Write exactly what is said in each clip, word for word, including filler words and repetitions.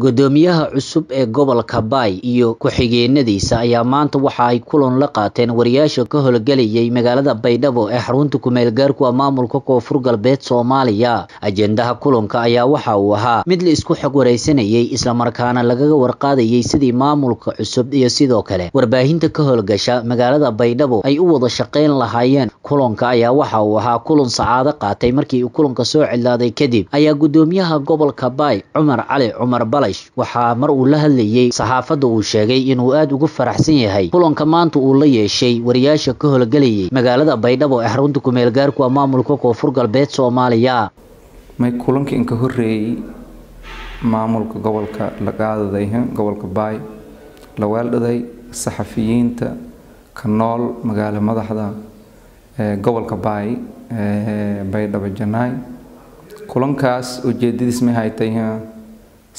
قدوميها عصب اي قبل كباي ايو كوحيجي نديسا ايا مانتو وحاي كولون لقاتين ورياشو كهول قليي مغالدا بايدابو احرونتو كميلقاركو مامولكو كو فرقال بيت سوماليا اجندها كولونكا ايا وحاوها مدل اسكو حقو ريسيني يي اسلاماركانا لغاق ورقادا يي سيدي مامولكو عصب ايو سيدوكالي ورباهينتا كهول قشا مغالدا بايدابو اي اووضا شاقين لهايين كولونكا ايا وحاوها كولون سعادا قاتي مركي او كولونكا سوع اللادي كدب ايا قدوميها قبل كباي عمر علي عمر بلا waxaa mar uu la hadlayay saxaafada uu sheegay inuu aad ugu faraxsan yahay kulanka maanta uu la yeeshay wariyaasha ka howlgalayay magaalada Baydhabo ee xarunta kumeel gaarku ah maamulka koonfur galbeed Soomaaliya may kulanka in ka horeeyay maamulka gobolka la qaadaday gobolka Baay la weeldaday saxafiyiinta ka nool magaalada madaxda ee gobolka Baay ee Baydhabo Janay kulankaas ujeedadiis ma haytay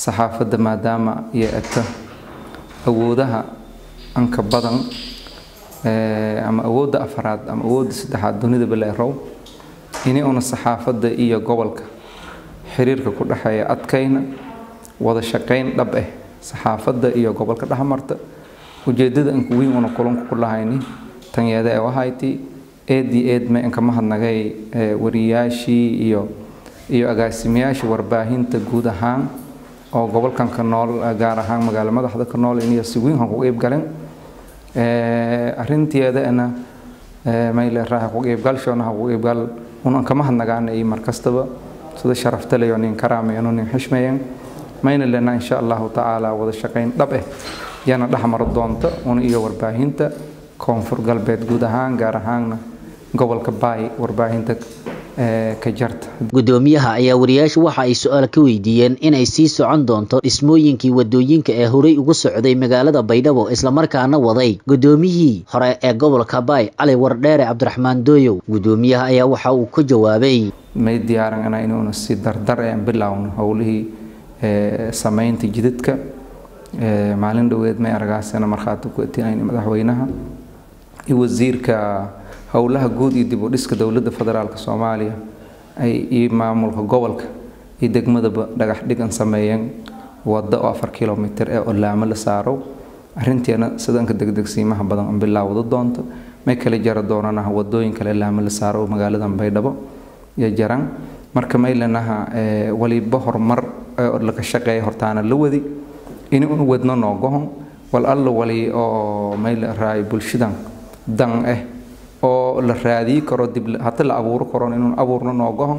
saxaafada maadaama yeeata awoodaha anka badan ee ama awooda afraad ama awooda saddexaad dunida baleerow inay ona saxaafada iyo gobolka xiriirka ku dhaxeeya adkayna wada shaqeyn dhab ah saxaafada iyo gobolka dhaxmarta ujeedada anku weyn ona kulanku ku lahayn tan yeeda ee wahayti eighty-eight ma anka mahadnagay wariyaashii iyo iyo agaasimayaasha warbaahinta guud ahaan oo gobolkan ka nool gaar ahaan magaalada madaxda ka nool inay si weyn ugu qayb galeen ee arinteeda ana may la raax ugu qayb galshona ugu qayb gal unaan kama hadnagaan ay markastaba sida sharafta leh inaan karaamayno inaan xishmeeyeen mayna lana insha Allah ta'ala wada shaqeyn dhab ah yana dhaxmar doonta una iyo warbaahinta koonfur galbeed guud ahaan gaar ahaan gobolka Baay warbaahinta gudoomiyaha ayaa wariyaashu waxa ay su'aal ka weydiiyeen in ay sii socon doonto dhismooyinkii wadooyinka ee hore ugu socday magaalada Baydhabo isla markaana waday gudoomiyihii hore ee gobolka Baay Cali Wardheere Cabdiraxmaan Dooyow gudoomiyaha ayaa waxa uu ku jawaabay may diyaaran ana inuu si dardar aan bilaawno howlihii ee sameynta jidadka ee maalin dhaweed may argaasana markhaatu ku tinayn madaxweynaha iyo wasiirka howlaha guud ee dib u dhiska dawladda federaalka Soomaaliya ay ee maamulka gobolka ee degmada dhagax dhigan sameeyeen wada four kilomitir ee olaama la saaro arinteena sidanka degdegsiimaha badan bilaawdo doonto may kala jara doonanaha wadooyin kale laama la saaro magaalada Baydhabo iyo jaran marka may lanaha waliba hormar la ka shaqeey hortaana la wadi in uu wadno noogoon wal alla wali oo may la raay bulshadan dan eh oo la raadi karo dib hata la abuur karo inuu abuurno noogoon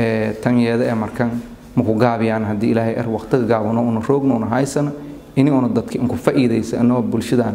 ee tan yeeda ee markan ma ku gaabiyaan hadii ilaahay ar waqtiga gaabano uu roogno uu haysan inii uu dadka in ku faa'iideysano bulshadan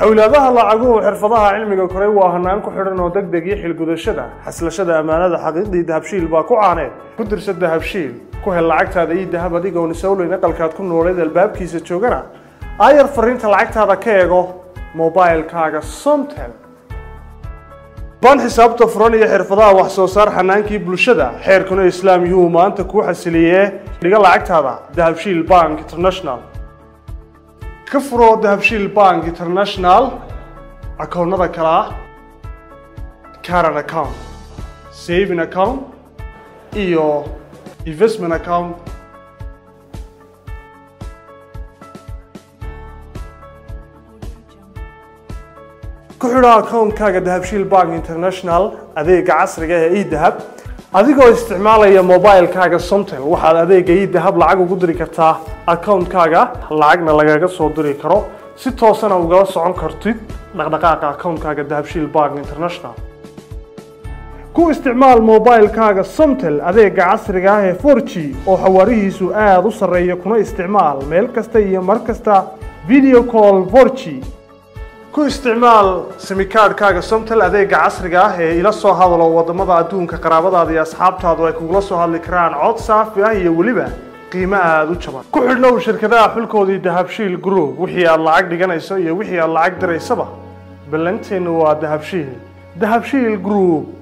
xawlaadaha lacaguhu xirfadaha cilmiga koray waa hanaan ku xidhan oo degdeg iyo xilgudashada xaslashada amaanada xaqiiqdi dahabshiil baa ku caaneed ku dirsad dahabshiil ku hel lacagtaada iyo dahab adiga oo nisawleyna qalkaad ku nooleed albaabkiisa joogana ayar fariinta lacagtaada ka eego moobilkaaga Somtel ban xisaabta furan iyo xirfadaha wax soo saar xanaankii bulshada xeerkuna islaam iyo maanta ku xasiliye dhiga lacagtaada dahabshiil bank international كفرو دهبشيل بانك انترناشنال اكونت كلا كارن اكونت سيفين اكونت ايو انفستمنت اكونت كحرا اكونت كاغا دهبشيل بانك انترناشنال اديق عصرية اي دهب adigoo isticmaalaya moobilkaaga Somtel waxaad adeega ii dahab lacag ugu diri kartaa account-kaaga lacagna lagaga soo diri karo si toosan ah uga socon kartid dhaqdhaqaaqa account-kaaga Dahabshiil Bank International ku isticmaal moobilkaaga Somtel adeega casriga ah ee four G oo xawaarihiisu aad u sareeyo kuna isticmaal meel kasta iyo mar kasta video call four G ku isticmaal simikaadkaaga Somtel adeega casriga ah ee ila soo hadalo wadamada adduunka qaraabadaada iyo asxaabtaadu ay kugu la soo hadli karaan cod saafi ah iyo waliba qiimo aad u jaban ku xidhnow shirkadaha xulkoodii Dahabshiil Group wixii aad lacag dhiganayso iyo wixii aad lacag diraysaba ballanteenu waa Dahabshiil دهبشي الجروب